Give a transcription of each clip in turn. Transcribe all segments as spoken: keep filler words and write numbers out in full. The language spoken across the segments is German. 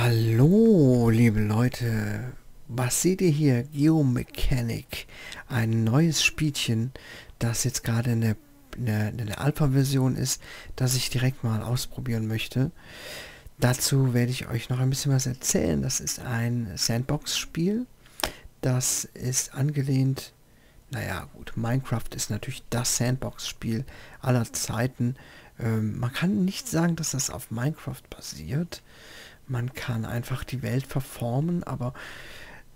Hallo, liebe Leute. Was seht ihr hier? Geomechanic. Ein neues Spielchen, das jetzt gerade in der, der, der Alpha-Version ist, das ich direkt mal ausprobieren möchte. Dazu werde ich euch noch ein bisschen was erzählen. Das ist ein Sandbox-Spiel. Das ist angelehnt... Naja, gut, Minecraft ist natürlich das Sandbox-Spiel aller Zeiten. Ähm, man kann nicht sagen, dass das auf Minecraft basiert. Man kann einfach die Welt verformen, aber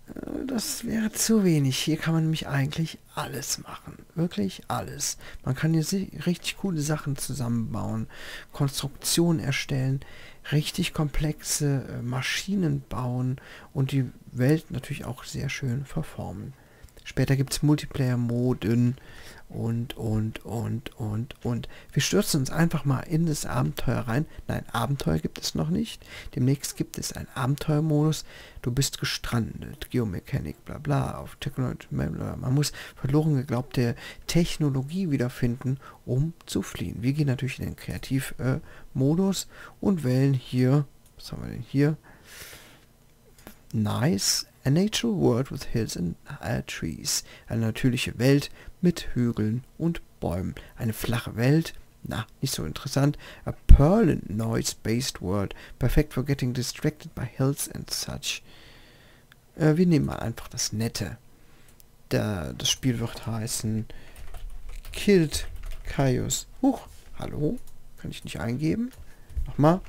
äh, das wäre zu wenig. Hier kann man nämlich eigentlich alles machen. Wirklich alles. Man kann hier richtig coole Sachen zusammenbauen, Konstruktionen erstellen, richtig komplexe äh, Maschinen bauen und die Welt natürlich auch sehr schön verformen. Später gibt es Multiplayer-Moden und, und, und, und, und. Wir stürzen uns einfach mal in das Abenteuer rein. Nein, Abenteuer gibt es noch nicht. Demnächst gibt es einen Abenteuermodus. Du bist gestrandet. Geomechanic, bla bla, auf Technologie, bla bla. Man muss verloren geglaubte Technologie wiederfinden, um zu fliehen. Wir gehen natürlich in den Kreativ-Modus und wählen hier, was haben wir denn hier? Nice. A natural world with hills and uh, trees. Eine natürliche Welt mit Hügeln und Bäumen. Eine flache Welt. Na, nicht so interessant. A permanent noise-based world. Perfect for getting distracted by hills and such. Äh, wir nehmen mal einfach das Nette. Da, das Spiel wird heißen KiltKaius. Huch, hallo? Kann ich nicht eingeben? Nochmal.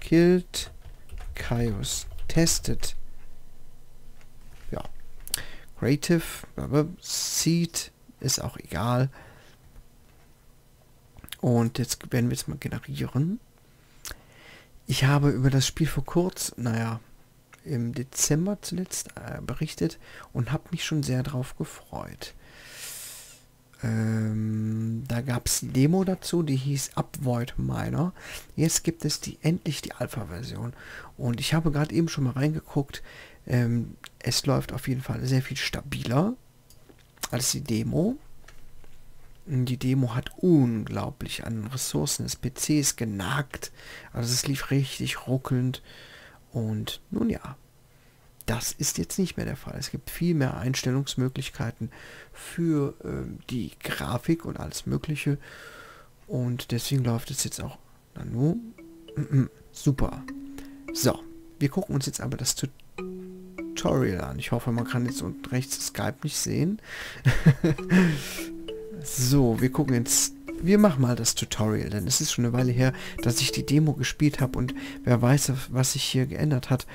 KiltKaius. Testet. Kreativ, Seed ist auch egal. Und jetzt werden wir es mal generieren. Ich habe über das Spiel vor kurz, naja, im Dezember zuletzt äh, berichtet und habe mich schon sehr drauf gefreut. Ähm, da gab es die Demo dazu, die hieß Upvoid Miner. Jetzt gibt es die endlich die Alpha-Version. Und ich habe gerade eben schon mal reingeguckt. Ähm, es läuft auf jeden Fall sehr viel stabiler als die Demo. Die Demo hat unglaublich an Ressourcen des P Cs genagt. Also es lief richtig ruckelnd. Und nun ja, das ist jetzt nicht mehr der Fall. Es gibt viel mehr Einstellungsmöglichkeiten für ähm, die Grafik und alles Mögliche. Und deswegen läuft es jetzt auch na nur, super. So, wir gucken uns jetzt aber das Tutorial an. Ich hoffe, man kann jetzt unten rechts Skype nicht sehen. So, wir gucken jetzt... Wir machen mal das Tutorial, denn es ist schon eine Weile her, dass ich die Demo gespielt habe und wer weiß, was sich hier geändert hat.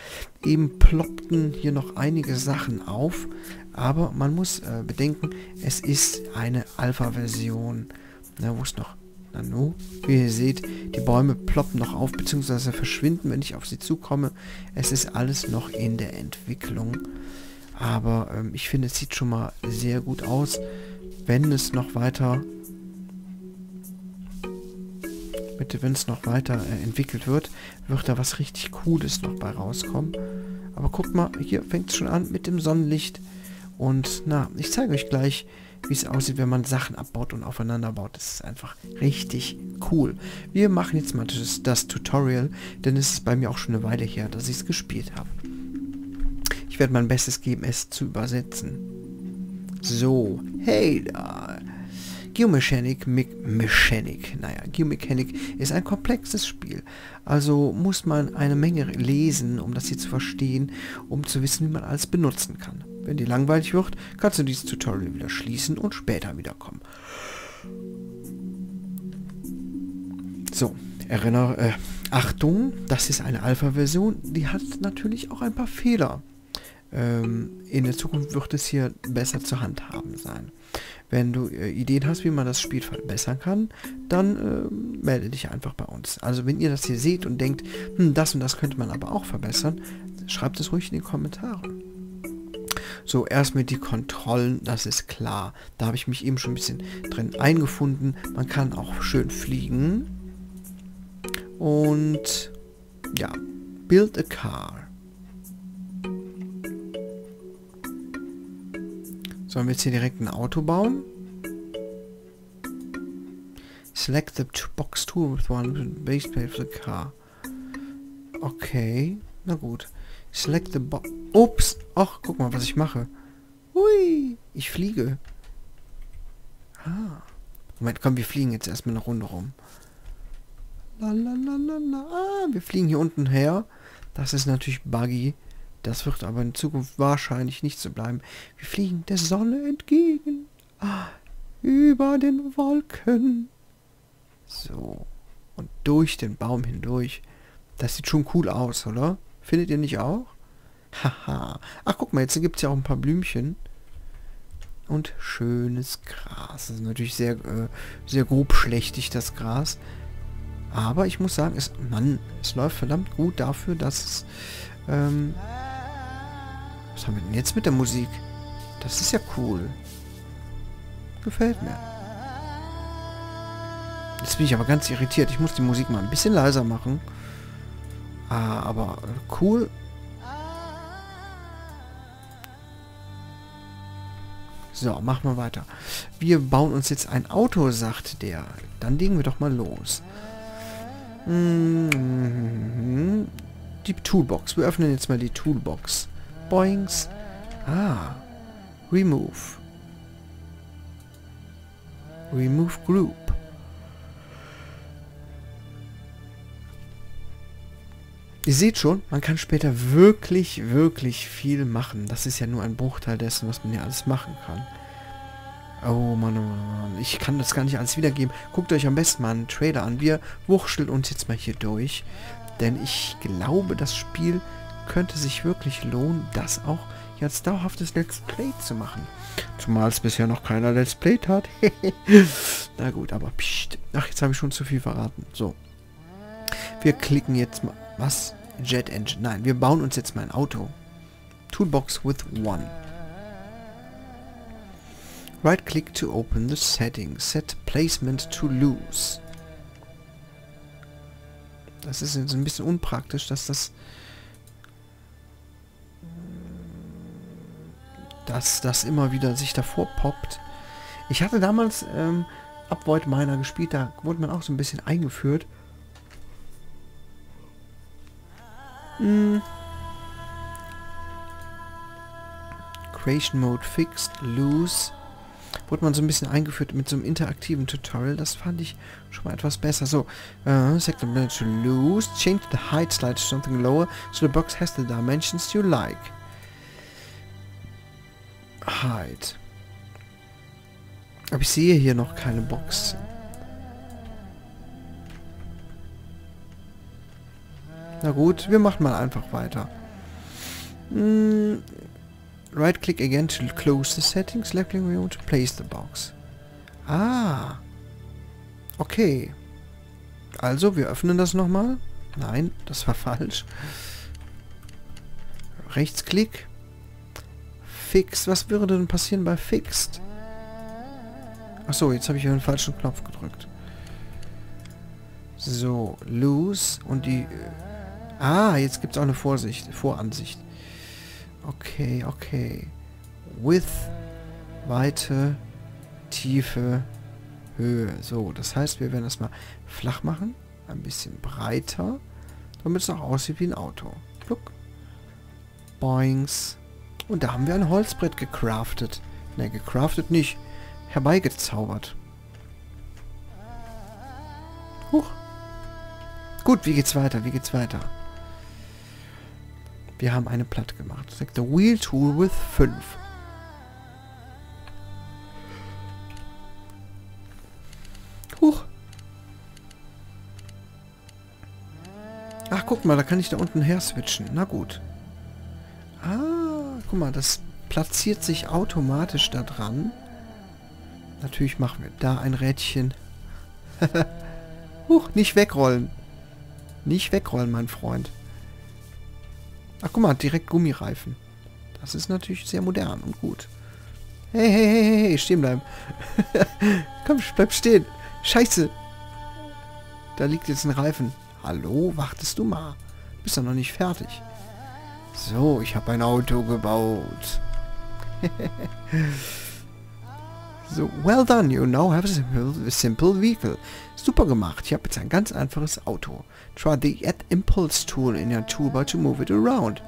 Eben ploppten hier noch einige Sachen auf, aber man muss äh, bedenken, es ist eine Alpha-Version. Na, wo ist noch... Nanu. Wie ihr seht, die Bäume ploppen noch auf, beziehungsweise verschwinden, wenn ich auf sie zukomme. Es ist alles noch in der Entwicklung. Aber ähm, ich finde, es sieht schon mal sehr gut aus, wenn es noch weiter... Bitte, wenn es noch weiter äh, entwickelt wird, wird da was richtig Cooles noch bei rauskommen. Aber guckt mal, hier fängt es schon an mit dem Sonnenlicht. Und na, ich zeige euch gleich, wie es aussieht, wenn man Sachen abbaut und aufeinander baut. Das ist einfach richtig cool. Wir machen jetzt mal das, das Tutorial, denn es ist bei mir auch schon eine Weile her, dass ich es gespielt habe. Ich werde mein Bestes geben, es zu übersetzen. So, hey da! Geomechanic, Me Mechanic, naja, Geomechanic ist ein komplexes Spiel. Also muss man eine Menge lesen, um das hier zu verstehen, um zu wissen, wie man alles benutzen kann. Wenn dir langweilig wird, kannst du dieses Tutorial wieder schließen und später wiederkommen. So, erinnere, äh, Achtung, das ist eine Alpha-Version, die hat natürlich auch ein paar Fehler. Ähm, in der Zukunft wird es hier besser zu handhaben sein. Wenn du äh, Ideen hast, wie man das Spiel verbessern kann, dann äh, melde dich einfach bei uns. Also wenn ihr das hier seht und denkt, hm, das und das könnte man aber auch verbessern, schreibt es ruhig in die Kommentare. So, erstmal die Kontrollen, das ist klar. Da habe ich mich eben schon ein bisschen drin eingefunden. Man kann auch schön fliegen. Und ja, build a car. Sollen wir jetzt hier direkt ein Auto bauen? Select the box tool with one base plate for the car. Okay. Na gut. Select the box. Ups. Ach, guck mal, was ich mache. Hui. Ich fliege. Ah. Moment, komm, wir fliegen jetzt erstmal eine Runde rum. La, la, la, la, la. Ah, wir fliegen hier unten her. Das ist natürlich buggy. Das wird aber in Zukunft wahrscheinlich nicht so bleiben. Wir fliegen der Sonne entgegen. Ah, über den Wolken. So. Und durch den Baum hindurch. Das sieht schon cool aus, oder? Findet ihr nicht auch? Haha. Ach, guck mal, jetzt gibt es ja auch ein paar Blümchen. Und schönes Gras. Das ist natürlich sehr, äh, sehr grobschlächtig, das Gras. Aber ich muss sagen, es, Mann, es läuft verdammt gut dafür, dass es... Ähm, was haben wir denn jetzt mit der Musik? Das ist ja cool. Gefällt mir. Jetzt bin ich aber ganz irritiert. Ich muss die Musik mal ein bisschen leiser machen. Ah, aber cool. So, machen wir weiter. Wir bauen uns jetzt ein Auto, sagt der. Dann legen wir doch mal los. Mm-hmm. Die Toolbox. Wir öffnen jetzt mal die Toolbox. Boings. Ah. Remove. Remove Group. Ihr seht schon, man kann später wirklich, wirklich viel machen. Das ist ja nur ein Bruchteil dessen, was man ja alles machen kann. Oh Mann, oh Mann, ich kann das gar nicht alles wiedergeben. Guckt euch am besten mal einen Trailer an. Wir wurschteln uns jetzt mal hier durch. Denn ich glaube, das Spiel könnte sich wirklich lohnen, das auch jetzt dauerhaftes Let's Play zu machen. Zumal es bisher noch keiner Let's Play hat. Na gut, aber pst. Ach, jetzt habe ich schon zu viel verraten. So. Wir klicken jetzt mal... Was? Jet Engine. Nein, wir bauen uns jetzt mal ein Auto. Toolbox with one. Right click to open the settings. Set placement to loose. Das ist jetzt ein bisschen unpraktisch, dass das... Dass das immer wieder sich davor poppt. Ich hatte damals ähm, Upvoid Miner gespielt, da wurde man auch so ein bisschen eingeführt. Mm. Creation Mode Fixed, Loose. Wurde man so ein bisschen eingeführt mit so einem interaktiven Tutorial. Das fand ich schon mal etwas besser. So, uh, set the menu to loose. Change the height slide to something lower, so the box has the dimensions you like. Height. Aber ich sehe hier noch keine Box. Na gut, wir machen mal einfach weiter. Mm, right click again to close the settings, left click to place the box. Ah. Okay. Also, wir öffnen das nochmal. Nein, das war falsch. Rechtsklick. Fix. Was würde denn passieren bei Fixed? Achso, jetzt habe ich den falschen Knopf gedrückt. So, Loose und die... Ah, jetzt gibt es auch eine Vorsicht, Voransicht. Okay, okay. Width, Weite, Tiefe, Höhe. So, das heißt, wir werden das mal flach machen. Ein bisschen breiter. Damit es auch aussieht wie ein Auto. Pluck. Boings. Und da haben wir ein Holzbrett gecraftet. Ne, gecraftet nicht. Herbeigezaubert. Huch. Gut, wie geht's weiter? Wie geht's weiter? Wir haben eine Platte gemacht. Select the Wheel Tool with fünf. Huch. Ach, guck mal, da kann ich da unten her switchen. Na gut. Ah, guck mal, das platziert sich automatisch da dran. Natürlich machen wir da ein Rädchen. Huch, nicht wegrollen. Nicht wegrollen, mein Freund. Ach, guck mal, direkt Gummireifen. Das ist natürlich sehr modern und gut. Hey, hey, hey, hey, hey, stehen bleiben. Komm, bleib stehen. Scheiße. Da liegt jetzt ein Reifen. Hallo, wartest du mal. Du bist doch noch nicht fertig. So, ich habe ein Auto gebaut. So, well done, you now have a simple, simple vehicle. Super gemacht, ich habe jetzt ein ganz einfaches Auto. Try the Add Impulse Tool in your toolbar to move it around.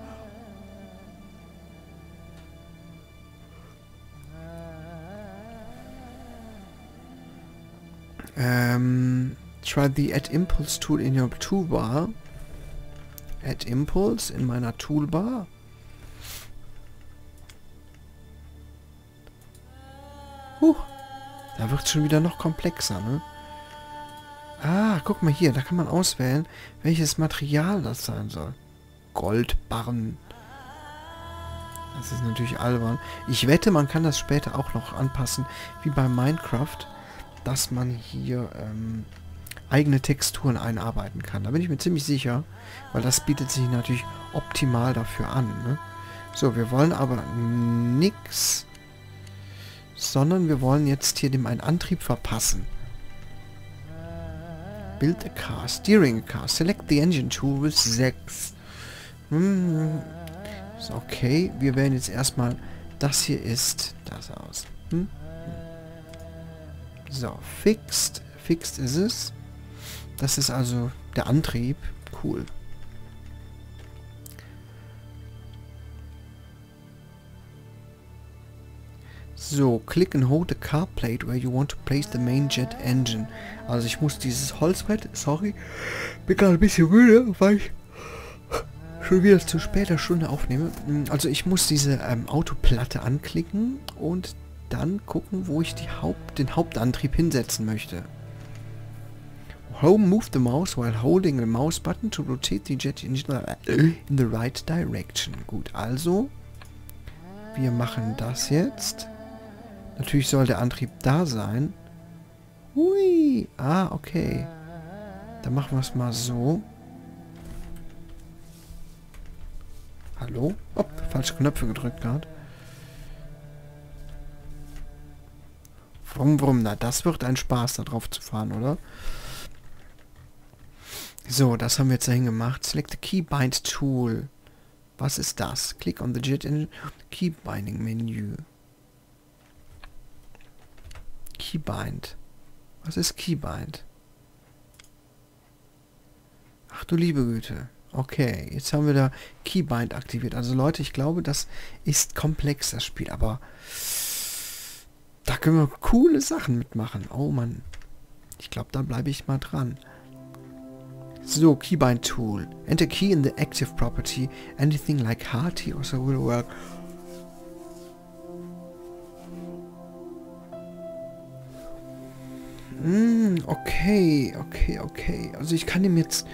Ähm, try the Add Impulse Tool in your toolbar. Add Impulse in meiner Toolbar. Huh, da wird es schon wieder noch komplexer, ne? Ah, guck mal hier, da kann man auswählen, welches Material das sein soll. Goldbarren. Das ist natürlich albern. Ich wette, man kann das später auch noch anpassen, wie bei Minecraft, dass man hier ähm, eigene Texturen einarbeiten kann. Da bin ich mir ziemlich sicher, weil das bietet sich natürlich optimal dafür an, ne? So, wir wollen aber nix... sondern wir wollen jetzt hier dem einen Antrieb verpassen. Build a car, steering a car, select the engine tool with sechs. Hm. Ist okay, wir wählen jetzt erstmal, das hier ist das aus. Hm? So, fixed, fixed ist es. Das ist also der Antrieb, cool. So, click and hold the car plate where you want to place the main jet engine. Also ich muss dieses Holzbrett, sorry, bin gerade ein bisschen müde, weil ich schon wieder zu später Stunde aufnehme. Also ich muss diese ähm, Autoplatte anklicken und dann gucken, wo ich die Haupt, den Hauptantrieb hinsetzen möchte. Home, move the mouse while holding the mouse button to rotate the jet engine in the right direction. Gut, also wir machen das jetzt. Natürlich soll der Antrieb da sein. Hui. Ah, okay. Dann machen wir es mal so. Hallo? Hopp, falsche Knöpfe gedrückt gerade. Wrum, wrum. Na, das wird ein Spaß, da drauf zu fahren, oder? So, das haben wir jetzt dahin gemacht. Select the Keybind Tool. Was ist das? Click on the Jet Engine. Keybinding Menü. Keybind. Was ist Keybind? Ach du liebe Güte. Okay, jetzt haben wir da Keybind aktiviert. Also Leute, ich glaube, das ist komplex, das Spiel. Aber da können wir coole Sachen mitmachen. Oh Mann. Ich glaube, da bleibe ich mal dran. So, Keybind Tool. Enter key in the active property. Anything like hearty also will work. Okay, okay, okay. Also ich kann ihm jetzt...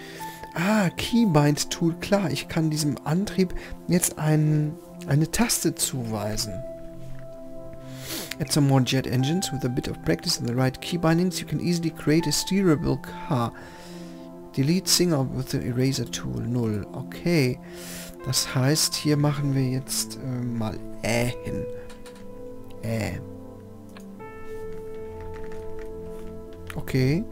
Ah, Keybind Tool, klar. Ich kann diesem Antrieb jetzt ein, eine Taste zuweisen. Add some more jet engines. With a bit of practice and the right key bindings, you can easily create a steerable car. Delete Singer with the Eraser Tool. Null. Okay. Das heißt, hier machen wir jetzt äh, mal Äh hin. Äh. Okay.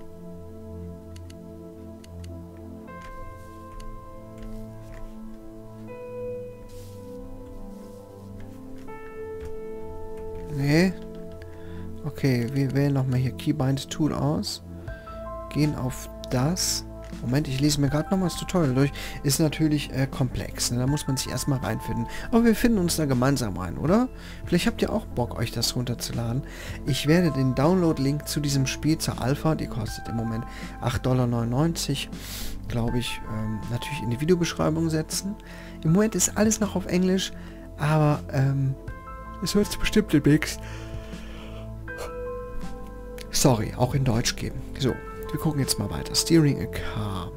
Nee. Okay, wir wählen nochmal hier Keybind Tool aus. Gehen auf das. Moment, ich lese mir gerade nochmal das Tutorial durch. Ist natürlich äh, komplex, ne? Da muss man sich erstmal reinfinden. Aber wir finden uns da gemeinsam rein, oder? Vielleicht habt ihr auch Bock, euch das runterzuladen. Ich werde den Download-Link zu diesem Spiel, zur Alpha, die kostet im Moment acht Dollar neunundneunzig, glaube ich, ähm, natürlich in die Videobeschreibung setzen. Im Moment ist alles noch auf Englisch, aber ähm, es wird es bestimmt demnächst, sorry, auch in Deutsch geben. So. Wir gucken jetzt mal weiter. Steering a car.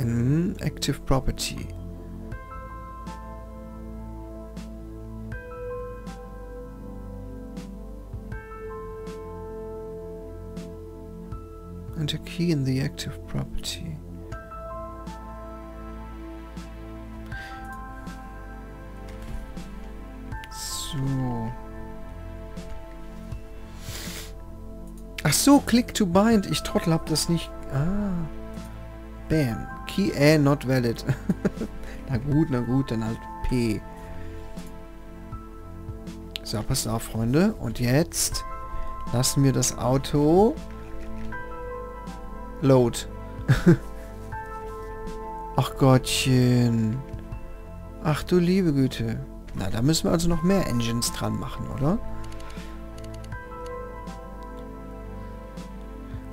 Mm, active property. And a key in the active property. So. Ach so, click to bind. Ich Trottel hab das nicht. Ah. Bam. Key A not valid. Na gut, na gut, dann halt P. So, passt auf, Freunde. Und jetzt Lassen wir das Auto... Load. Ach Gottchen. Ach du liebe Güte. Na, da müssen wir also noch mehr Engines dran machen, oder?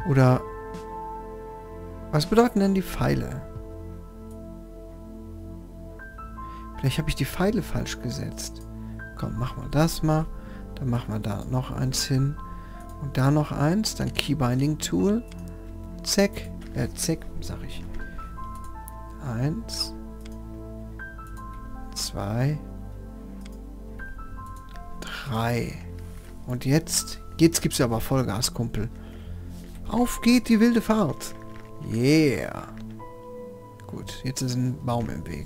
Oder... Was bedeuten denn die Pfeile? Vielleicht habe ich die Pfeile falsch gesetzt. Komm, machen wir das mal. Dann machen wir da noch eins hin. Und da noch eins. Dann Keybinding Tool. Zack. Äh, zack, sag ich. Eins. Zwei. Drei. Und jetzt, jetzt gibt's ja aber Vollgas, Kumpel. Auf geht die wilde Fahrt. Yeah. Gut, jetzt ist ein Baum im Weg.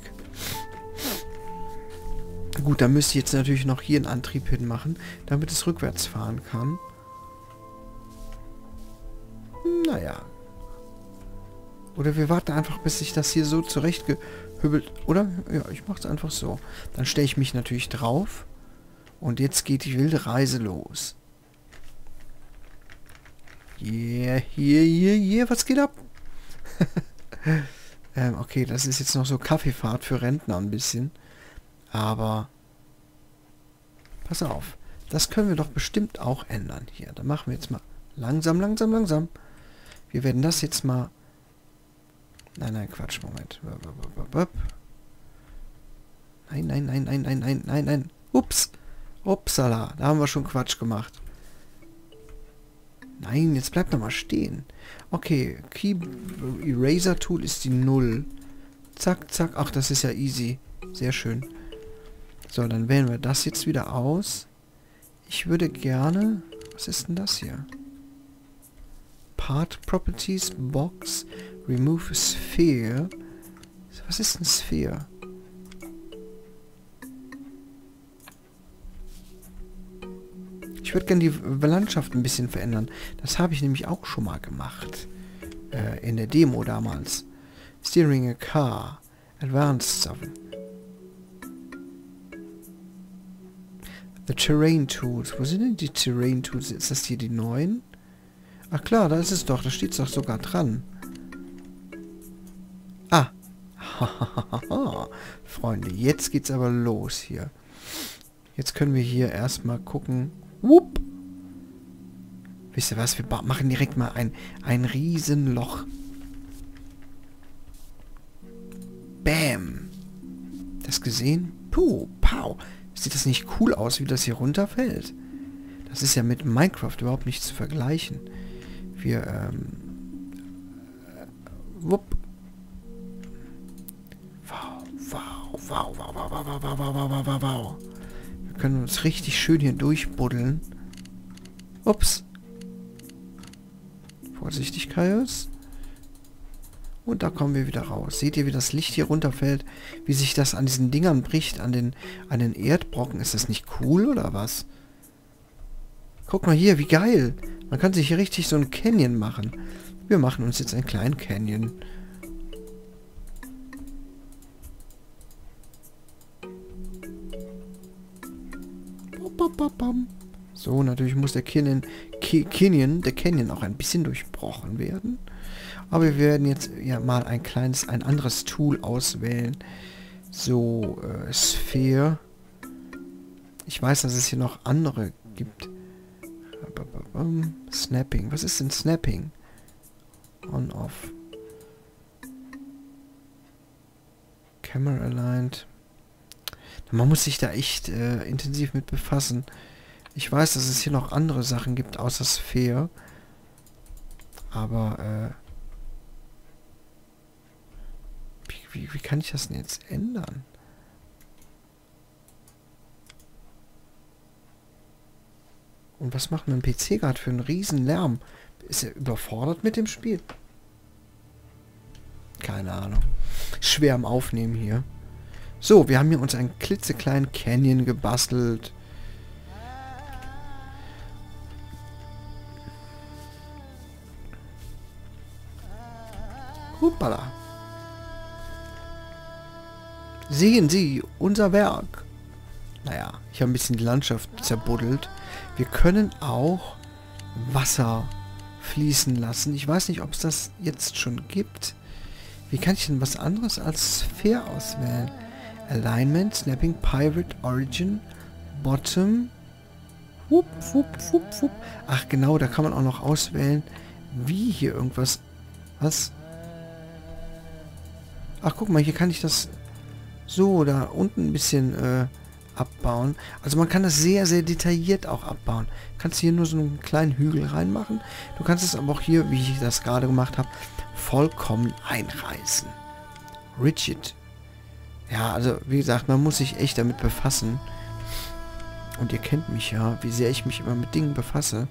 Gut, dann müsste ich jetzt natürlich noch hier einen Antrieb hinmachen, damit es rückwärts fahren kann. Naja. Oder wir warten einfach, bis sich das hier so zurechtgehübbelt. Oder? Ja, ich mache es einfach so. Dann stelle ich mich natürlich drauf. Und jetzt geht die wilde Reise los. Yeah, yeah, yeah, yeah. Was geht ab? ähm, okay, das ist jetzt noch so Kaffeefahrt für Rentner ein bisschen. Aber pass auf, das können wir doch bestimmt auch ändern hier. Da machen wir jetzt mal langsam, langsam, langsam. Wir werden das jetzt mal... Nein, nein, Quatsch, Moment. Nein, nein, nein, nein, nein, nein, nein, nein. Ups, upsala, da haben wir schon Quatsch gemacht. Nein, jetzt bleibt noch mal stehen. Okay, Key Eraser Tool ist die null. Zack, zack, ach, das ist ja easy. Sehr schön. So, dann wählen wir das jetzt wieder aus. Ich würde gerne... Was ist denn das hier? Part Properties, Box, Remove Sphere. Was ist ein Sphere? Ich würde gerne die Landschaft ein bisschen verändern. Das habe ich nämlich auch schon mal gemacht. Äh, in der Demo damals. Steering a Car. Advanced Stuff. The Terrain Tools. Wo sind denn die Terrain Tools? Ist das hier die neuen? Ach klar, da ist es doch. Da steht es doch sogar dran. Ah. Freunde, jetzt geht's aber los hier. Jetzt können wir hier erstmal gucken. Whoop. Wisst ihr was? Wir machen direkt mal ein, ein Riesenloch. Bam. Das gesehen? Puh, pow. Sieht das nicht cool aus, wie das hier runterfällt? Das ist ja mit Minecraft überhaupt nicht zu vergleichen. Wir, ähm... Wupp. Wow, wow, wow, wow, wow, wow, wow, wow, wow, wow. Wir können uns richtig schön hier durchbuddeln. Ups. Vorsichtig, Kaius. Und da kommen wir wieder raus. Seht ihr, wie das Licht hier runterfällt? Wie sich das an diesen Dingern bricht, an den, an den Erdbrocken. Ist das nicht cool, oder was? Guck mal hier, wie geil. Man kann sich hier richtig so ein Canyon machen. Wir machen uns jetzt einen kleinen Canyon. So, natürlich muss der Canyon, Canyon, der Canyon auch ein bisschen durchbrochen werden. Aber wir werden jetzt ja mal ein kleines, ein anderes Tool auswählen. So, äh, Sphere. Ich weiß, dass es hier noch andere gibt. Snapping. Was ist denn Snapping? On, off. Camera aligned. Man muss sich da echt äh, intensiv mit befassen. Ich weiß, dass es hier noch andere Sachen gibt, außer Sphere. Aber, äh... Wie, wie kann ich das denn jetzt ändern? Und was macht mein P C gerade für einen riesen Lärm? Ist er überfordert mit dem Spiel? Keine Ahnung. Schwer am Aufnehmen hier. So, wir haben hier uns einen klitzekleinen Canyon gebastelt. Hoppala. Sehen Sie, unser Werk. Naja, ich habe ein bisschen die Landschaft zerbuddelt. Wir können auch Wasser fließen lassen. Ich weiß nicht, ob es das jetzt schon gibt. Wie kann ich denn was anderes als Sphere auswählen? Alignment, Snapping, Pirate, Origin, Bottom. Wupp, wupp, wupp, wupp. Ach genau, da kann man auch noch auswählen, wie hier irgendwas... Was? Ach, guck mal, hier kann ich das so da unten ein bisschen äh, abbauen. Also man kann das sehr, sehr detailliert auch abbauen. Kannst hier nur so einen kleinen Hügel reinmachen. Du kannst es aber auch hier, wie ich das gerade gemacht habe, vollkommen einreißen. Rigid. Ja, also wie gesagt, man muss sich echt damit befassen. Und ihr kennt mich ja, wie sehr ich mich immer mit Dingen befasse.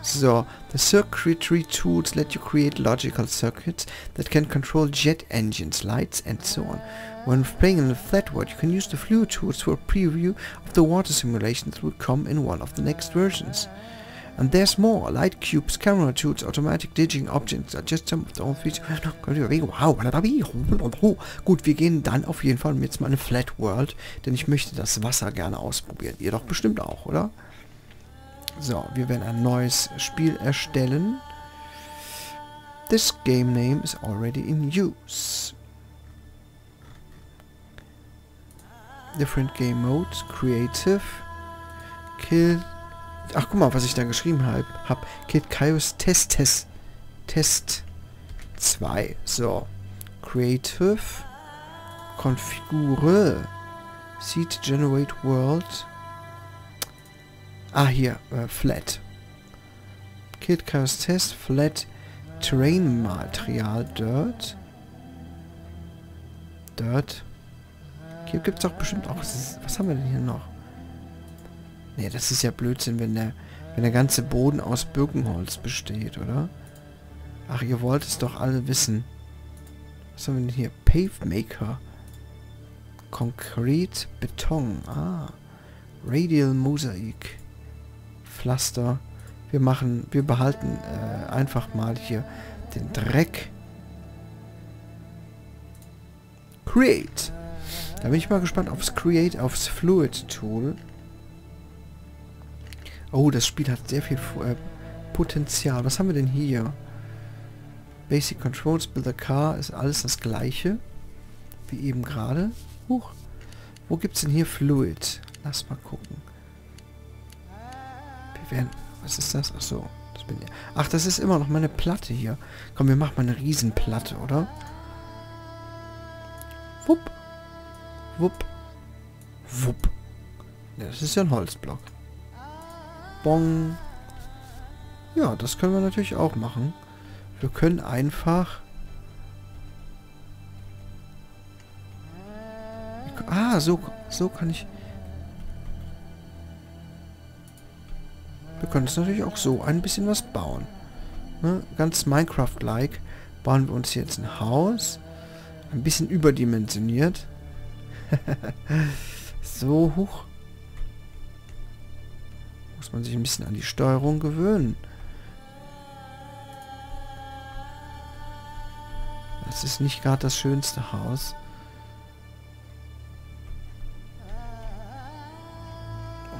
So, the circuitry tools let you create logical circuits that can control jet engines, lights and so on. When playing in the flat world, you can use the fluid tools for a preview of the water simulation that will come in one of the next versions. And there's more. Light cubes, camera tools, automatic digging objects are just some of the old features. Gut, wir gehen dann auf jeden Fall jetzt mal in Flat World, denn ich möchte das Wasser gerne ausprobieren. Ihr doch bestimmt auch, oder? So, wir werden ein neues Spiel erstellen. This game name is already in use. Different game modes, Kreativ, Kill... Ach, guck mal, was ich da geschrieben habe. Hab. KiltKaius Test, Test, Test zwei. So. Kreativ. Konfigure. Seed Generate World. Ah, hier. Äh, Flat. KiltKaius Test. Flat. Terrain Material. Dirt. Dirt. Hier gibt es doch bestimmt auch... Was haben wir denn hier noch? Nee, das ist ja Blödsinn, wenn der, wenn der ganze Boden aus Birkenholz besteht, oder? Ach, ihr wollt es doch alle wissen. Was haben wir denn hier? Pavemaker. Konkret, Beton. Ah. Radial Mosaik. Pflaster. Wir machen, wir behalten äh, einfach mal hier den Dreck. Create. Da bin ich mal gespannt aufs Create, aufs Fluid Tool. Oh, das Spiel hat sehr viel äh, Potenzial. Was haben wir denn hier? Basic Controls, Build a Car, ist alles das gleiche. Wie eben gerade. Huch. Wo gibt's denn hier Fluid? Lass mal gucken. Wir werden... Was ist das? Achso. Das bin ich. Ach, das ist immer noch meine Platte hier. Komm, wir machen mal eine Riesenplatte, oder? Wupp. Wupp. Wupp. Ja, das ist ja ein Holzblock. Bong. Ja, das können wir natürlich auch machen. Wir können einfach... Ah, so, so kann ich... Wir können es natürlich auch so ein bisschen was bauen. Ne? Ganz Minecraft-like bauen wir uns jetzt ein Haus. Ein bisschen überdimensioniert. So hoch. Muss man sich ein bisschen an die Steuerung gewöhnen. Das ist nicht gerade das schönste Haus.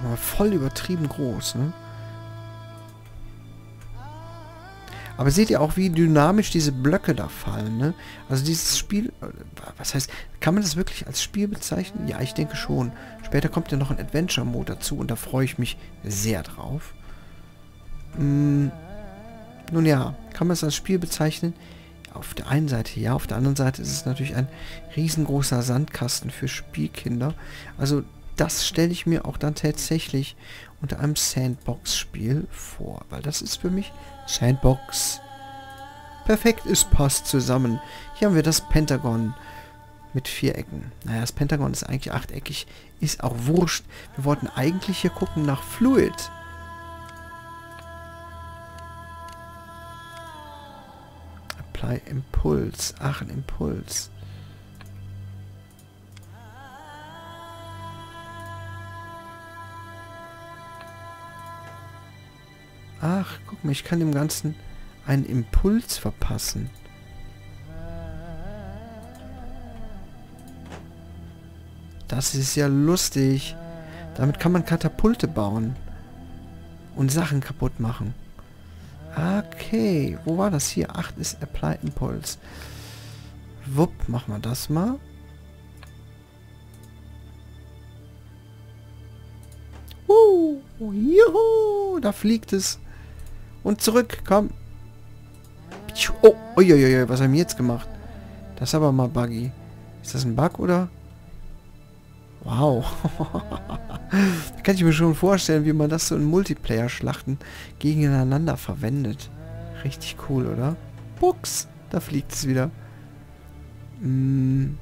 Aber voll übertrieben groß, ne? Aber seht ihr auch, wie dynamisch diese Blöcke da fallen, ne? Also dieses Spiel... Was heißt... Kann man das wirklich als Spiel bezeichnen? Ja, ich denke schon. Später kommt ja noch ein Adventure-Mode dazu und da freue ich mich sehr drauf. Mm, nun ja, kann man es als Spiel bezeichnen? Auf der einen Seite ja, auf der anderen Seite ist es natürlich ein riesengroßer Sandkasten für Spielkinder. Also das stelle ich mir auch dann tatsächlich unter einem Sandbox-Spiel vor, weil das ist für mich Sandbox. Perfekt, es passt zusammen. Hier haben wir das Pentagon mit vier Ecken. Naja, das Pentagon ist eigentlich achteckig. Ist auch wurscht. Wir wollten eigentlich hier gucken nach Fluid. Apply Impuls. Ach, ein Impuls. Ach, guck mal, ich kann dem Ganzen einen Impuls verpassen. Das ist ja lustig. Damit kann man Katapulte bauen. und Sachen kaputt machen. Okay, wo war das hier? acht ist Apply Impulse. Wupp, machen wir das mal. Uh, juhu, da fliegt es. Und zurück, komm. Oh, uiuiui, was haben wir jetzt gemacht? Das ist aber mal buggy. Ist das ein Bug, oder? Wow. Da kann ich mir schon vorstellen, wie man das so in Multiplayer-Schlachten gegeneinander verwendet. Richtig cool, oder? Buchs, da fliegt es wieder. Hm.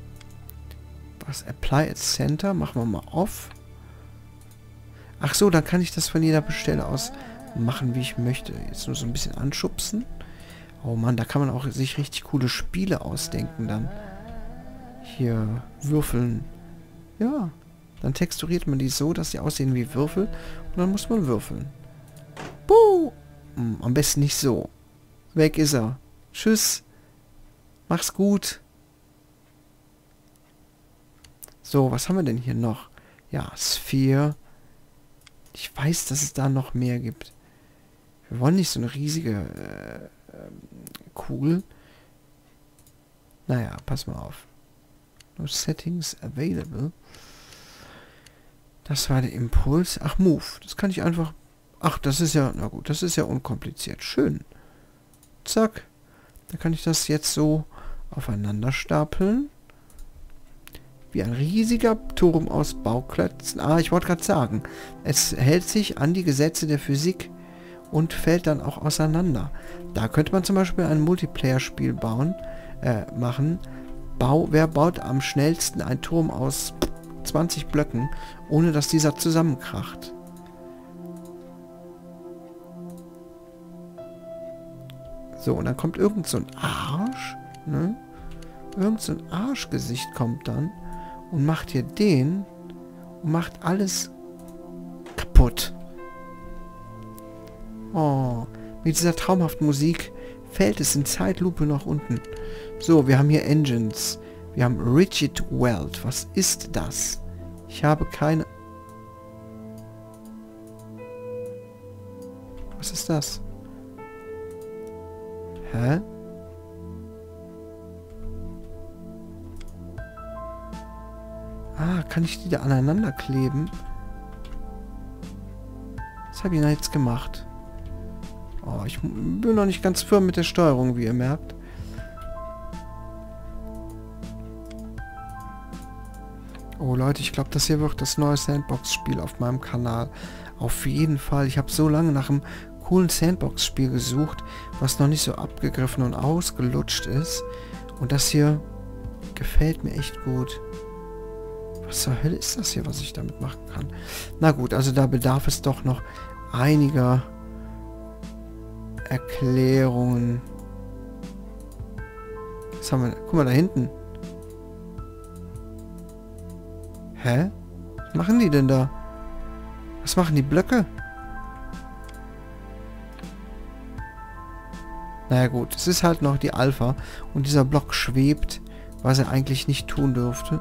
Was? Apply at Center? Machen wir mal auf. Ach so, dann kann ich das von jeder Bestelle aus machen, wie ich möchte. Jetzt nur so ein bisschen anschubsen. Oh Mann, da kann man auch sich richtig coole Spiele ausdenken dann. Hier, würfeln. Ja, dann texturiert man die so, dass sie aussehen wie Würfel. Und dann muss man würfeln. Buh! Hm, am besten nicht so. Weg ist er. Tschüss. Mach's gut. So, was haben wir denn hier noch? Ja, Sphere. Ich weiß, dass es da noch mehr gibt. Wir wollen nicht so eine riesige äh, äh, Kugel. Naja, pass mal auf. No settings available. Das war der Impuls. Ach, Move. Das kann ich einfach... Ach, das ist ja... Na gut, das ist ja unkompliziert. Schön. Zack. Dann kann ich das jetzt so aufeinander stapeln. Wie ein riesiger Turm aus Bauklötzen. Ah, ich wollte gerade sagen, es hält sich an die Gesetze der Physik und fällt dann auch auseinander. Da könnte man zum Beispiel ein Multiplayer-Spiel bauen, äh, machen. Bau, wer baut am schnellsten einen Turm aus zwanzig Blöcken, ohne dass dieser zusammenkracht? So, und dann kommt irgend so ein Arsch, ne? Irgend so ein Arschgesicht kommt dann. Und macht hier den und macht alles kaputt. Oh, mit dieser traumhaften Musik fällt es in Zeitlupe nach unten. So, wir haben hier Engines. Wir haben Rigid Weld. Was ist das? Ich habe keine... Was ist das? Hä? Ah, kann ich die da aneinander kleben? Was habe ich denn jetzt gemacht? Oh, ich bin noch nicht ganz firm mit der Steuerung, wie ihr merkt. Oh Leute, ich glaube, das hier wird das neue Sandbox-Spiel auf meinem Kanal. Auf jeden Fall. Ich habe so lange nach einem coolen Sandbox-Spiel gesucht, was noch nicht so abgegriffen und ausgelutscht ist. Und das hier gefällt mir echt gut. Was zur Hölle ist das hier, was ich damit machen kann? Na gut, also da bedarf es doch noch einiger Erklärungen. Was haben wir? Guck mal, da hinten. Hä? Was machen die denn da? Was machen die Blöcke? Naja gut, es ist halt noch die Alpha. Und dieser Block schwebt, was er eigentlich nicht tun dürfte.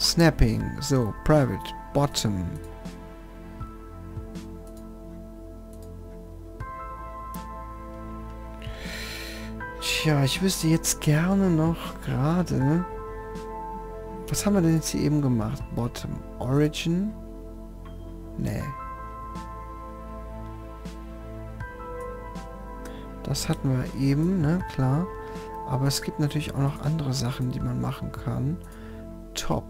Snapping, so, private, bottom. Tja, ich wüsste jetzt gerne noch gerade... Was haben wir denn jetzt hier eben gemacht? Bottom, origin? Nee. Das hatten wir eben, ne, klar. Aber es gibt natürlich auch noch andere Sachen, die man machen kann. Top.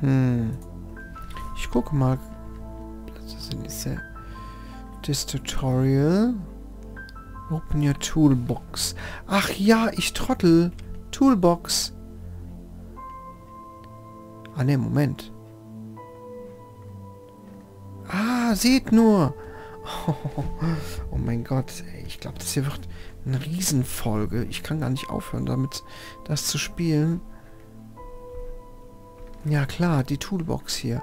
Hm. Ich gucke mal. Das ist diese das Tutorial. Open your Toolbox. Ach ja, ich trottel. Toolbox. Ah ne, Moment. Ah, seht nur. Oh, oh, oh mein Gott, ey, ich glaube, das hier wird eine Riesenfolge. Ich kann gar nicht aufhören, damit das zu spielen. Ja klar, die Toolbox hier.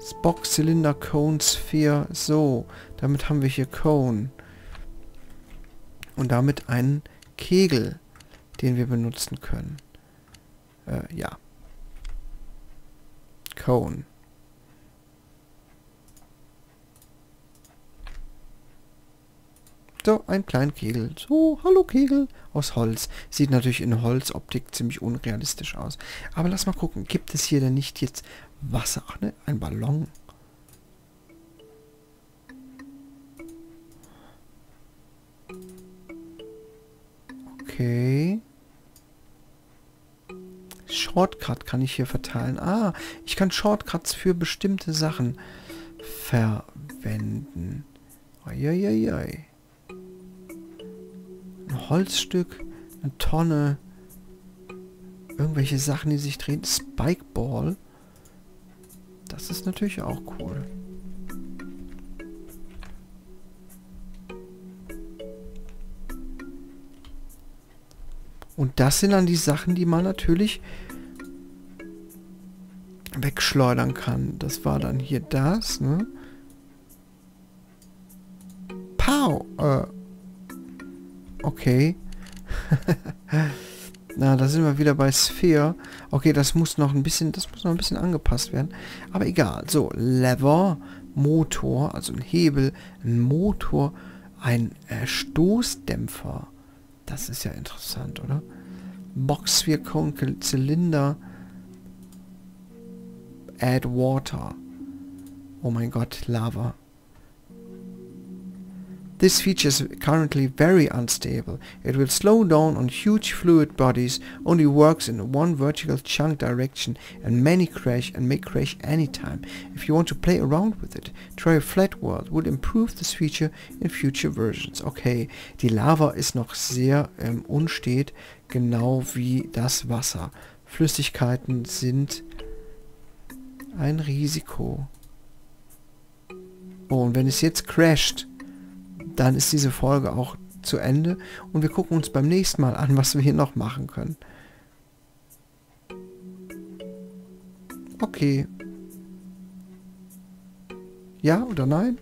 Spock, Zylinder, Cone, Sphere. So, damit haben wir hier Cone. Und damit einen Kegel, den wir benutzen können. Äh, ja. Cone. So, ein kleiner Kegel. So, hallo Kegel. Aus Holz. Sieht natürlich in Holzoptik ziemlich unrealistisch aus. Aber lass mal gucken. Gibt es hier denn nicht jetzt Wasser? Ach ne, ein Ballon. Okay. Shortcut kann ich hier verteilen. Ah, ich kann Shortcuts für bestimmte Sachen verwenden. Eieiei. Ein Holzstück, eine Tonne, irgendwelche Sachen, die sich drehen. Spikeball. Das ist natürlich auch cool. Und das sind dann die Sachen, die man natürlich wegschleudern kann. Das war dann hier das, ne? Pow! Äh. Okay. Na, da sind wir wieder bei Sphere. Okay, das muss noch ein bisschen, das muss noch ein bisschen angepasst werden. Aber egal. So, Lever, Motor, also ein Hebel, ein Motor, ein äh, Stoßdämpfer. Das ist ja interessant, oder? Box, Sphere, Cone, Zylinder. Add Water. Oh mein Gott, Lava. This feature is currently very unstable. It will slow down on huge fluid bodies, only works in one vertical chunk direction, and many crash and may crash anytime. If you want to play around with it, try a flat world would improve this feature in future versions. Okay, die Lava ist noch sehr ähm, unstet, genau wie das Wasser. Flüssigkeiten sind ein Risiko. Oh, und wenn es jetzt crasht, dann ist diese Folge auch zu Ende und wir gucken uns beim nächsten Mal an, was wir hier noch machen können. Okay. Ja oder nein?